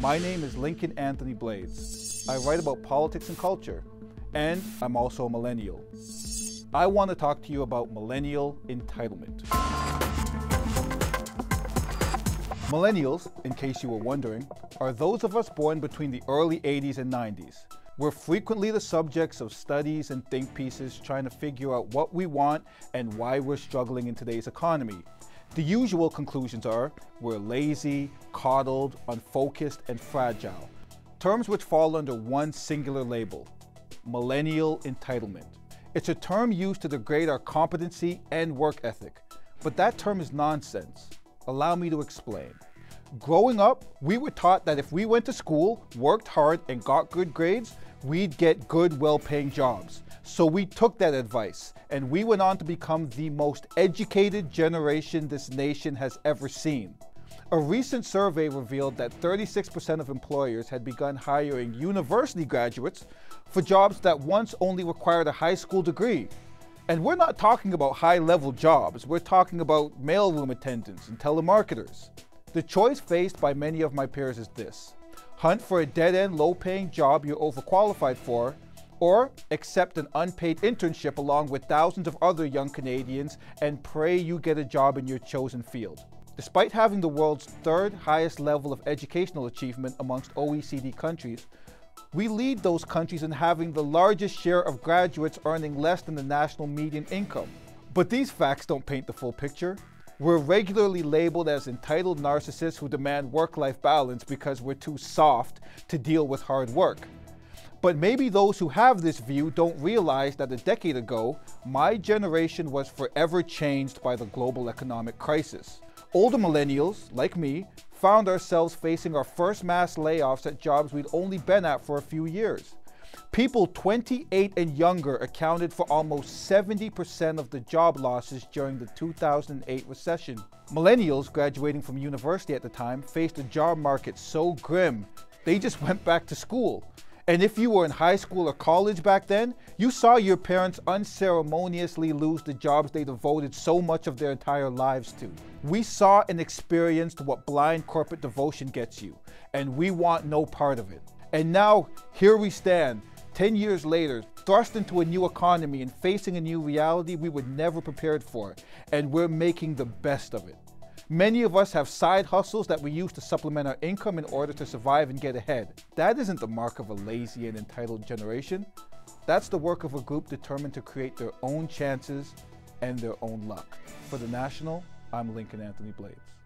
My name is Lincoln Anthony Blades. I write about politics and culture, and I'm also a millennial. I want to talk to you about millennial entitlement. Millennials, in case you were wondering, are those of us born between the early 80s and 90s. We're frequently the subjects of studies and think pieces trying to figure out what we want and why we're struggling in today's economy. The usual conclusions are we're lazy, coddled, unfocused, and fragile. Terms which fall under one singular label, millennial entitlement. It's a term used to degrade our competency and work ethic. But that term is nonsense. Allow me to explain. Growing up, we were taught that if we went to school, worked hard, and got good grades, we'd get good, well-paying jobs. So we took that advice, and we went on to become the most educated generation this nation has ever seen. A recent survey revealed that 36% of employers had begun hiring university graduates for jobs that once only required a high school degree. And we're not talking about high-level jobs, we're talking about mailroom attendants and telemarketers. The choice faced by many of my peers is this: hunt for a dead-end, low-paying job you're overqualified for, or accept an unpaid internship along with thousands of other young Canadians and pray you get a job in your chosen field. Despite having the world's third highest level of educational achievement amongst OECD countries, we lead those countries in having the largest share of graduates earning less than the national median income. But these facts don't paint the full picture. We're regularly labeled as entitled narcissists who demand work-life balance because we're too soft to deal with hard work. But maybe those who have this view don't realize that a decade ago, my generation was forever changed by the global economic crisis. Older millennials, like me, found ourselves facing our first mass layoffs at jobs we'd only been at for a few years. People 28 and younger accounted for almost 70% of the job losses during the 2008 recession. Millennials graduating from university at the time faced a job market so grim, they just went back to school. And if you were in high school or college back then, you saw your parents unceremoniously lose the jobs they devoted so much of their entire lives to. We saw and experienced what blind corporate devotion gets you, and we want no part of it. And now, here we stand, 10 years later, thrust into a new economy and facing a new reality we were never prepared for, and we're making the best of it. Many of us have side hustles that we use to supplement our income in order to survive and get ahead. That isn't the mark of a lazy and entitled generation. That's the work of a group determined to create their own chances and their own luck. For The National, I'm Lincoln Anthony Blades.